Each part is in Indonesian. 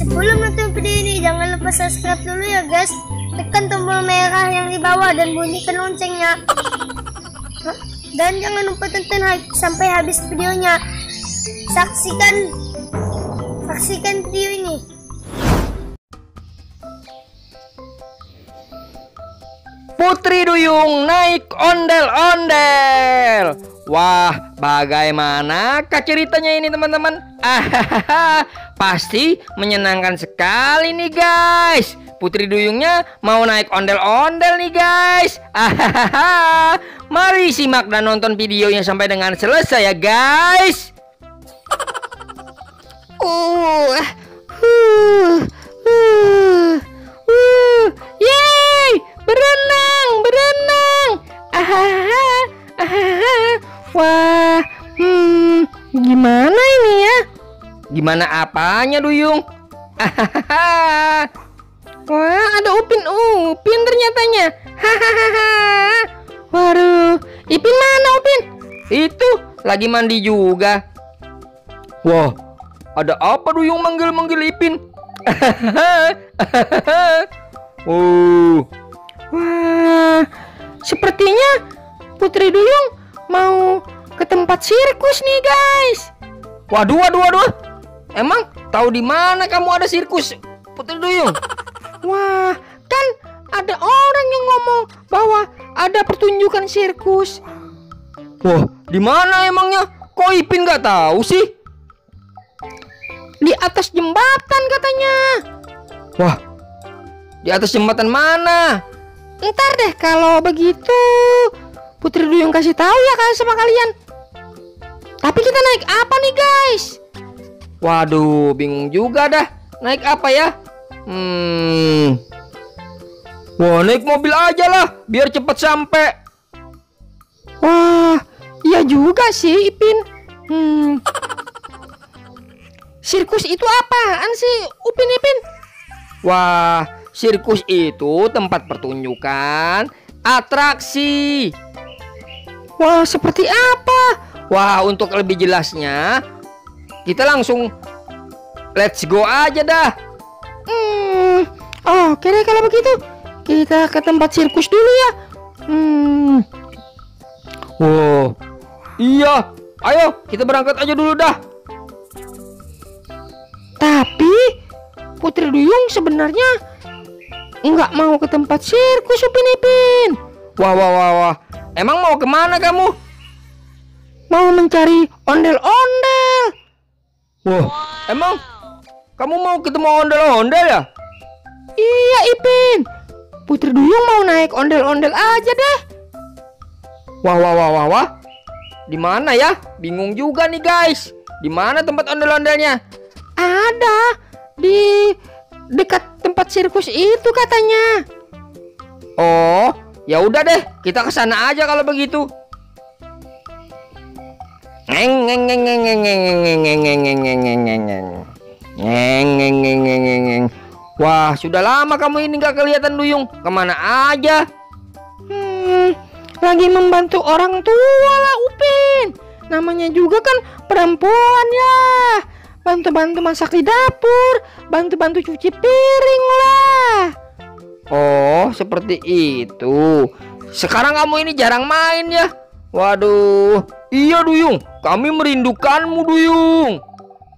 Sebelum nonton video ini, jangan lupa subscribe dulu ya guys. Tekan tombol merah yang di bawah dan bunyikan loncengnya. Dan jangan lupa tonton sampai habis videonya. Saksikan video ini. Putri Duyung naik ondel-ondel. Wah, bagaimana ceritanya ini teman-teman? Ah, pasti menyenangkan sekali nih guys. Putri Duyungnya mau naik ondel-ondel nih guys. Ah, mari simak dan nonton videonya sampai dengan selesai ya guys. Yeay, berenang. Wah, gimana ini ya? Gimana apanya, Duyung? Wah, ada Upin ternyatanya. Waduh, Ipin mana Upin? Itu lagi mandi juga. Wah, ada apa Duyung manggil-manggil Ipin? Wah, sepertinya Putri Duyung mau ke tempat sirkus nih guys. Waduh. Emang tahu di mana kamu ada sirkus, Putri Duyung? Wah, kan ada orang yang ngomong bahwa ada pertunjukan sirkus. Wah, di mana emangnya? Kok Ipin nggak tahu sih? Di atas jembatan katanya. Wah, di atas jembatan mana? Ntar deh kalau begitu Putri Duyung kasih tahu ya sama kalian. Tapi kita naik apa nih guys? Waduh, bingung juga dah. Naik apa ya? Wah, naik mobil aja lah biar cepet sampai. Wah, iya juga sih Ipin. Sirkus itu apaan sih Upin Ipin? Wah, sirkus itu tempat pertunjukan atraksi. Wah, seperti apa? Wah, untuk lebih jelasnya kita langsung let's go aja dah. Oke deh kalau begitu. Kita ke tempat sirkus dulu ya. Wow, iya. Ayo kita berangkat aja dulu dah. Tapi Putri Duyung sebenarnya nggak mau ke tempat sirkus Upin Ipin. Wah. Emang mau kemana kamu? Mau mencari ondel-ondel. Wah, emang kamu mau ketemu ondel-ondel ya? Iya Ipin, Putri Duyung mau naik ondel-ondel aja deh. Wah. Di mana ya? Bingung juga nih guys. Di mana tempat ondel-ondelnya? Ada di dekat tempat sirkus itu katanya. Oh, ya udah deh, kita ke sana aja kalau begitu. Wah, sudah lama kamu ini nggak kelihatan Duyung. Kemana aja? Lagi membantu orang tua lah Upin. Namanya juga kan perempuan ya. Bantu-bantu masak di dapur, bantu-bantu cuci piring lah. Oh, seperti itu. Sekarang kamu ini jarang main ya? Waduh, iya Duyung, kami merindukanmu Duyung.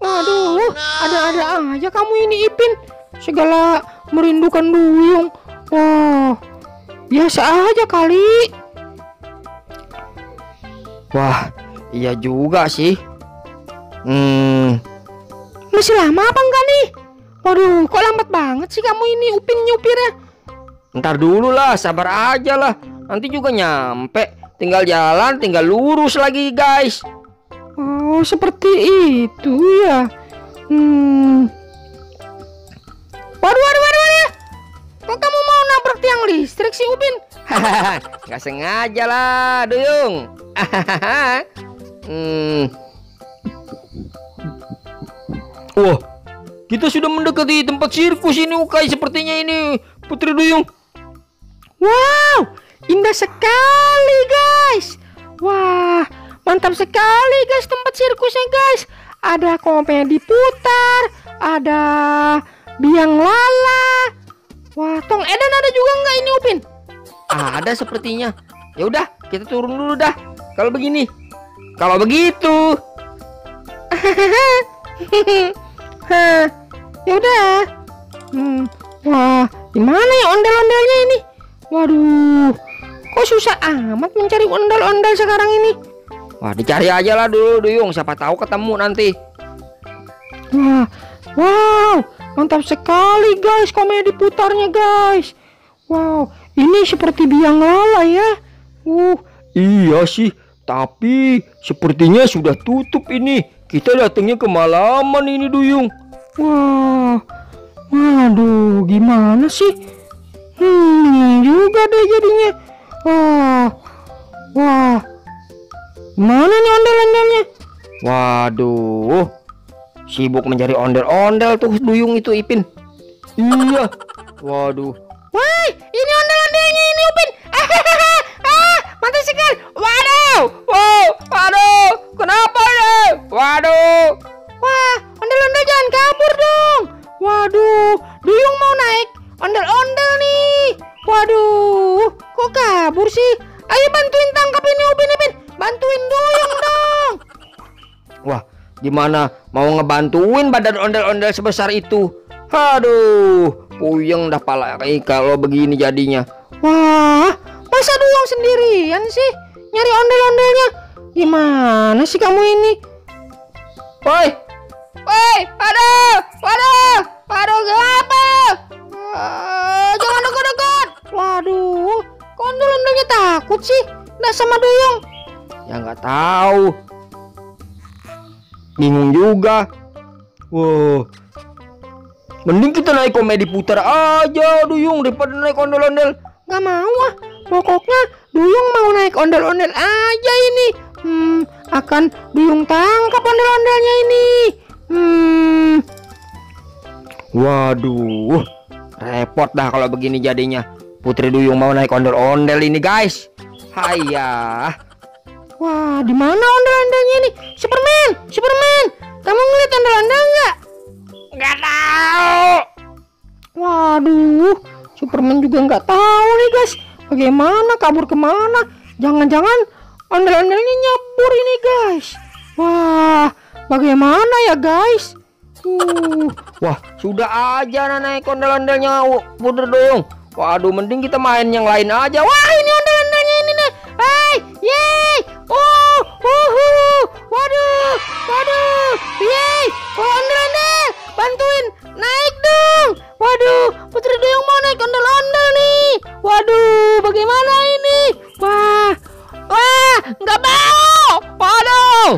Waduh, ada-ada aja kamu ini Ipin. Segala merindukan Duyung. Wah, biasa aja kali. Wah, iya juga sih. Masih lama apa enggak nih? Waduh, kok lambat banget sih kamu ini Upin nyupirnya. Ntar dulu lah, sabar aja lah. Nanti juga nyampe. Tinggal jalan, tinggal lurus lagi guys. Oh, seperti itu ya. Waduh. Kok kamu mau nabrak tiang listrik sih Upin? Hahaha, nggak sengaja lah Duyung. Wah, kita sudah mendekati tempat sirkus ini Ukai. Sepertinya ini Putri Duyung. Wow, indah sekali guys. Wah, mantap sekali guys tempat sirkusnya guys. ada komedi putar, ada biang lala. Wah, Tong Eden ada juga nggak ini, Upin? Ada sepertinya. Ya udah, kita turun dulu dah. Kalau begini, kalau begitu. Ya udah. Wah, gimana ya ondel-ondelnya ini? Waduh, kok susah amat mencari ondel-ondel sekarang ini. Wah, dicari aja lah dulu, Duyung. Siapa tahu ketemu nanti. Wah, wow, mantap sekali guys, komedi putarnya guys. Wow, ini seperti biang lala ya. Iya sih, tapi sepertinya sudah tutup ini. Kita datangnya kemalaman ini, Duyung. Wah, waduh, gimana sih? Juga deh jadinya. Wah, wah. Mana nih ondel-ondelnya? Waduh, sibuk mencari ondel-ondel tuh Duyung itu, Ipin. Iya. Waduh. Wah, ini ondel-ondelnya ini, Upin. Mantap sekali. Waduh. Wow, waduh. Kenapa ini? Waduh. Wah, ondel-ondel jangan kabur dong. Waduh, Duyung mau naik ondel-ondel nih. Waduh, kok kabur sih? Ayo bantuin tangkap ini, Upin, Ipin. Bantuin Duyung dong. Wah, gimana mau ngebantuin badan ondel-ondel sebesar itu? Aduh, puyeng dah pala kalau begini jadinya. Wah, masa Duyung sendirian sih nyari ondel-ondelnya? Gimana sih kamu ini? Woi, woi, aduh, waduh, waduh, gelapa. Jangan deket-deket. Waduh, kok ondel-ondelnya takut sih dah sama Duyung? Ya nggak tahu. Bingung juga. Wow, mending kita naik komedi putar aja, Duyung, daripada naik ondel-ondel. Nggak mau ah. Pokoknya Duyung mau naik ondel-ondel aja ini. Akan Duyung tangkap ondel-ondelnya ini. Waduh, repot dah kalau begini jadinya. Putri Duyung mau naik ondel-ondel ini, guys. Hayah. Wah, di mana ondel-ondelnya ini? Superman, Superman, kamu ngeliat ondel-ondel nggak? Nggak tahu. Waduh, Superman juga nggak tahu nih guys. Bagaimana kabur kemana? Jangan-jangan ondel-ondelnya nyebur ini guys. Wah, bagaimana ya guys? Wah, sudah aja naik ondel-ondelnya, Putri Duyung. Waduh, mending kita main yang lain aja. Wah, ini ondel-ondelnya ini nih. Hey, yeay. Waduh, waduh, yeay. Ondel-ondel, bantuin naik dong. Waduh, Putri Duyung mau naik ondel-ondel nih. Waduh, bagaimana ini? Wah, wah, nggak mau. Waduh,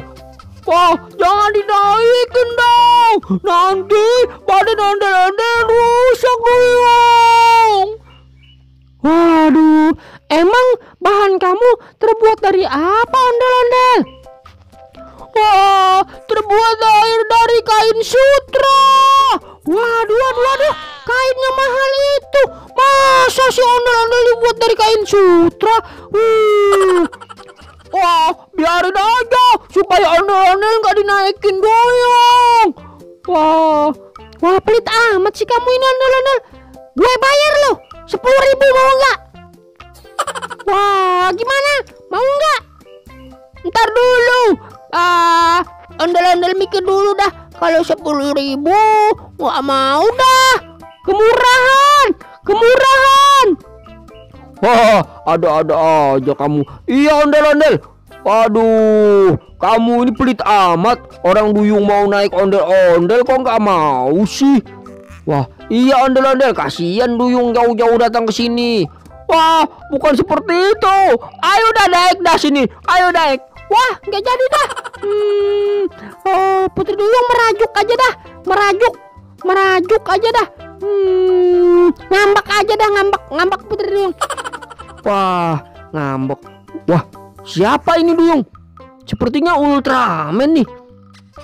wah, jangan dinaikin dong. Nanti badan ondel-ondel rusak dong. Waduh, emang bahan kamu terbuat dari apa ondel-ondel? Wah, terbuat dari kain sutra. Waduh, waduh, waduh, kainnya mahal itu. Masa sih ondel-ondel dibuat dari kain sutra? Wah, biarin aja supaya ondel-ondel nggak dinaikin Duyung. Wah, wah, pelit amat sih kamu ini ondel-ondel. Gue bayar loh 10.000, mau nggak? Wah, gimana? Mau nggak? Ntar dulu. Ondel-ondel mikir dulu dah. Kalau 10.000 nggak mau dah. Kemurahan, kemurahan. Wah, ada-ada aja kamu. Iya ondel-ondel. Waduh, kamu ini pelit amat. Orang Duyung mau naik ondel-ondel kok nggak mau sih? Wah, iya ondel-ondel. Kasihan Duyung jauh-jauh datang ke sini. Wah, bukan seperti itu. Ayo dah naik dah sini. Ayo naik. Wah, nggak jadi dah. Oh, Putri Duyung merajuk aja dah. Merajuk, merajuk aja dah. Ngambek aja dah, ngambek, ngambek Putri Duyung. Wah, ngambek. Wah, siapa ini Duyung? Sepertinya Ultraman nih.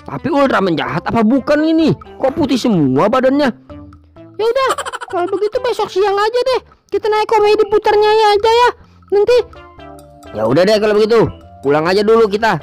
Tapi Ultraman jahat apa bukan ini? Kok putih semua badannya? Ya udah, kalau begitu besok siang aja deh. Kita naik komedi putarnya aja ya nanti. Ya udah deh kalau begitu, pulang aja dulu kita.